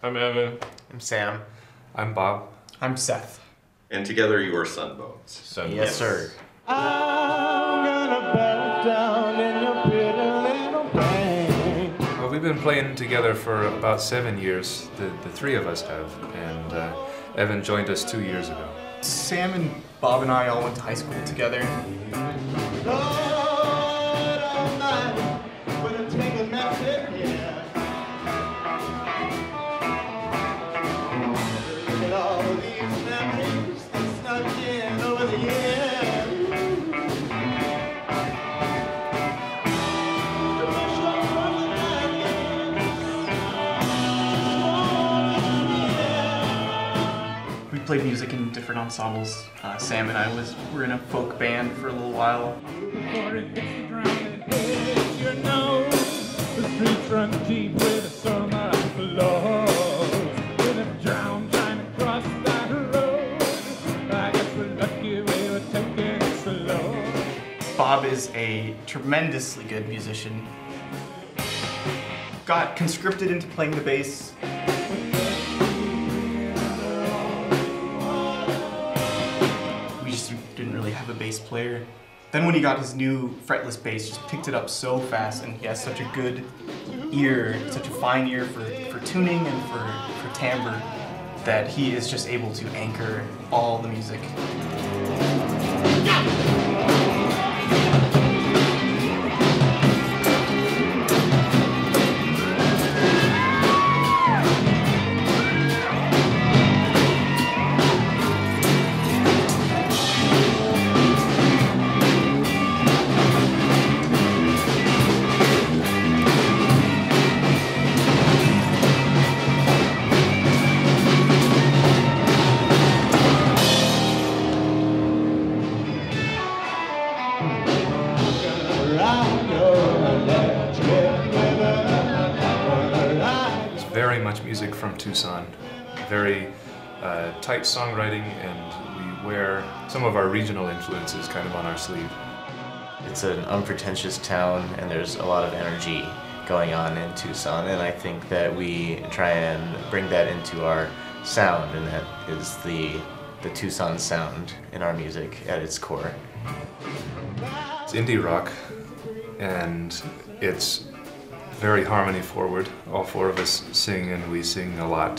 I'm Evan. I'm Sam. I'm Bob. I'm Seth. And together you are Sun Bones. Sun Bones. Yes, sir. I'm gonna bow down in your pretty little brain. Well, we've been playing together for about 7 years, the three of us have, and Evan joined us 2 years ago. Sam and Bob and I all went to high school together. We played music in different ensembles. Sam and I were in a folk band for a little while. Bob is a tremendously good musician. Got conscripted into playing the bass. Didn't really have a bass player. Then when he got his new fretless bass, just picked it up so fast, and he has such a good ear, such a fine ear for tuning and for timbre, that he is just able to anchor all the music. Very much music from Tucson, very tight songwriting, and we wear some of our regional influences kind of on our sleeve. It's an unpretentious town, and there's a lot of energy going on in Tucson, and I think that we try and bring that into our sound, and that is the Tucson sound in our music at its core. It's indie rock, and it's very harmony forward. All four of us sing, and we sing a lot.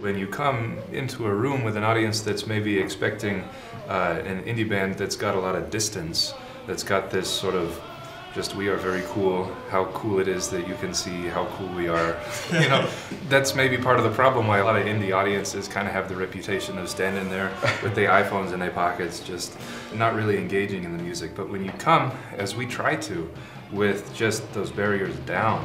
When you come into a room with an audience that's maybe expecting an indie band that's got a lot of distance, that's got this sort of just, we are very cool, how cool it is that you can see how cool we are. You know, that's maybe part of the problem why a lot of indie audiences kind of have the reputation of standing there with their iPhones in their pockets, just not really engaging in the music. But when you come, as we try to, with just those barriers down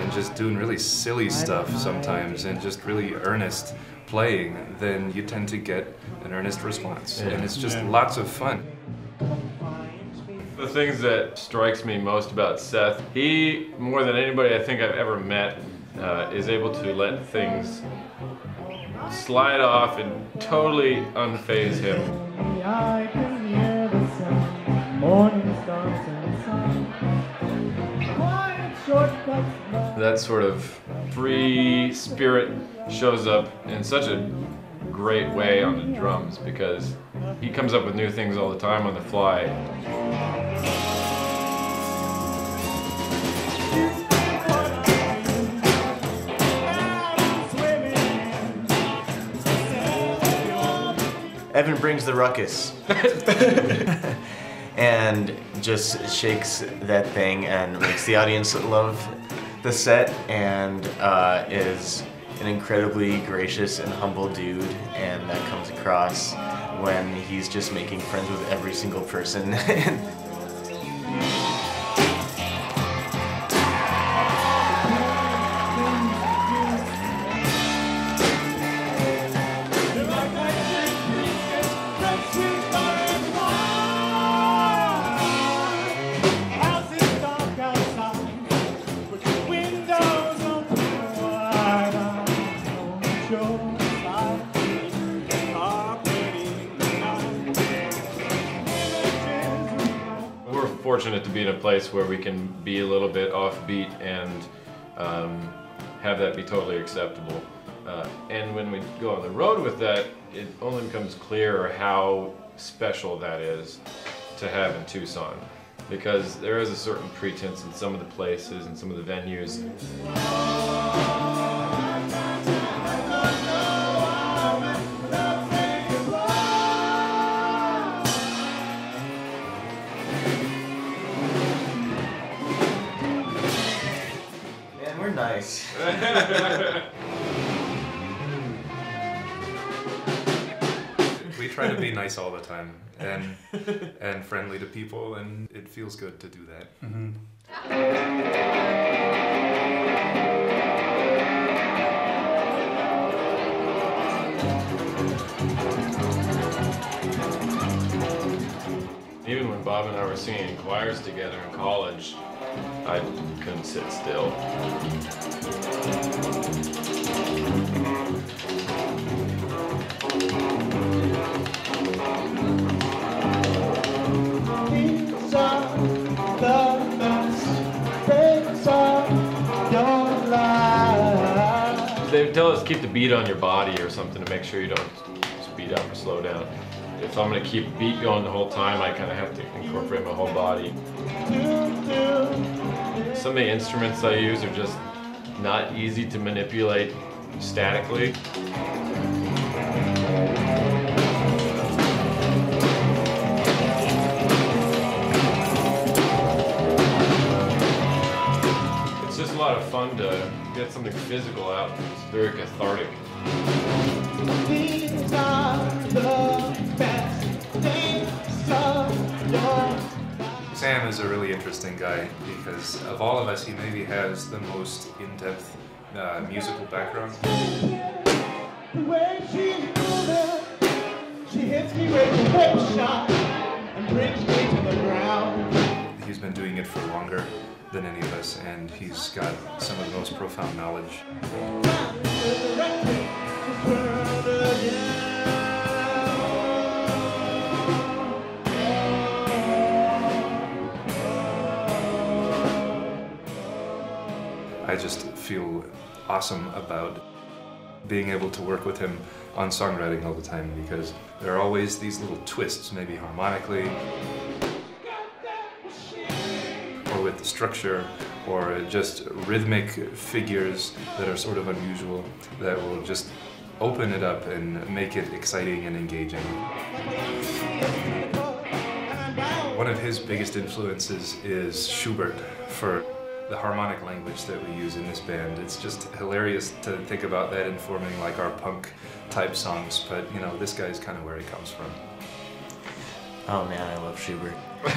and just doing really silly stuff sometimes and just really earnest playing, then you tend to get an earnest response. Yeah. And it's just lots of fun. The things that strikes me most about Seth, he, more than anybody I think I've ever met, is able to let things slide off and totally unfaze him. That sort of free spirit shows up in such a great way on the drums, because he comes up with new things all the time on the fly. Evan brings the ruckus and just shakes that thing and makes the audience love the set, and is an incredibly gracious and humble dude, and that comes across when he's just making friends with every single person. to be in a place where we can be a little bit offbeat and have that be totally acceptable. And when we go on the road with that, it only becomes clearer how special that is to have in Tucson, because there is a certain pretense in some of the places and some of the venues. Man, we're nice. I try to be nice all the time and friendly to people, and it feels good to do that. Mm-hmm. Even when Bob and I were singing in choirs together in college, I couldn't sit still. They tell us keep the beat on your body or something to make sure you don't speed up or slow down. If I'm going to keep a beat going the whole time, I kind of have to incorporate my whole body. Some of the instruments I use are just not easy to manipulate statically. Fun to get something physical out. It's very cathartic. These are the best things of your life. Sam is a really interesting guy because of all of us, he maybe has the most in-depth musical background. The way she hits me with a whip shot and brings me to the ground. He's been doing it for longer than any of us, and he's got some of the most profound knowledge. I just feel awesome about being able to work with him on songwriting all the time, because there are always these little twists, maybe harmonically, with the structure, or just rhythmic figures that are sort of unusual, that will just open it up and make it exciting and engaging. One of his biggest influences is Schubert for the harmonic language that we use in this band. It's just hilarious to think about that informing like our punk type songs, but you know, this guy's kind of where he comes from. Oh man, I love Schubert. 1,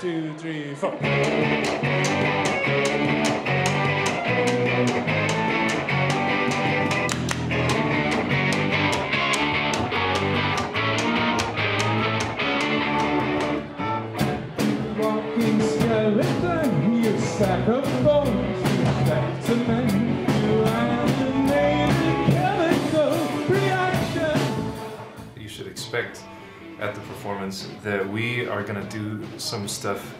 2, 3, 4. Walking skeleton, you sack of bones, you sack to men. You should expect at the performance that we are gonna do some stuff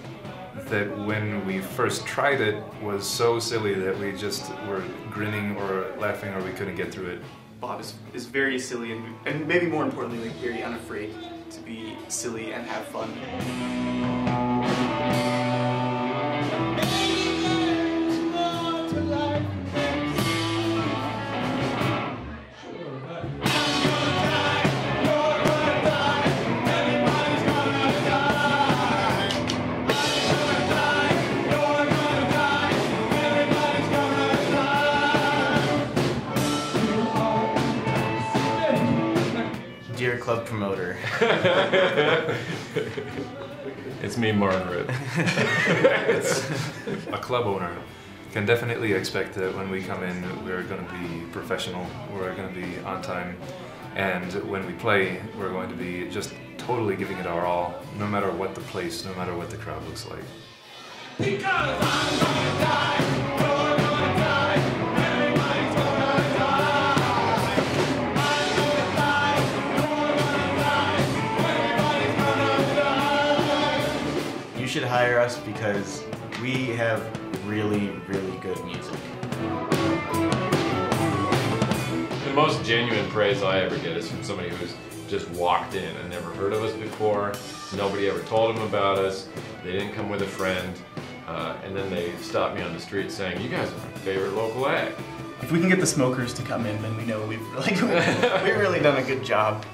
that when we first tried it was so silly that we just were grinning or laughing or we couldn't get through it. Bob is very silly and maybe more importantly, like, very unafraid to be silly and have fun. Dear club promoter. It's me, Martin Ritt. A club owner can definitely expect that when we come in, we're going to be professional, we're going to be on time, and when we play, we're going to be just totally giving it our all, no matter what the place, no matter what the crowd looks like. Because I'm going to die. You should hire us because we have really, really good music. The most genuine praise I ever get is from somebody who's just walked in and never heard of us before. Nobody ever told them about us. They didn't come with a friend. And then they stopped me on the street saying, "You guys are my favorite local act." If we can get the smokers to come in, then we know we've like, we've really done a good job.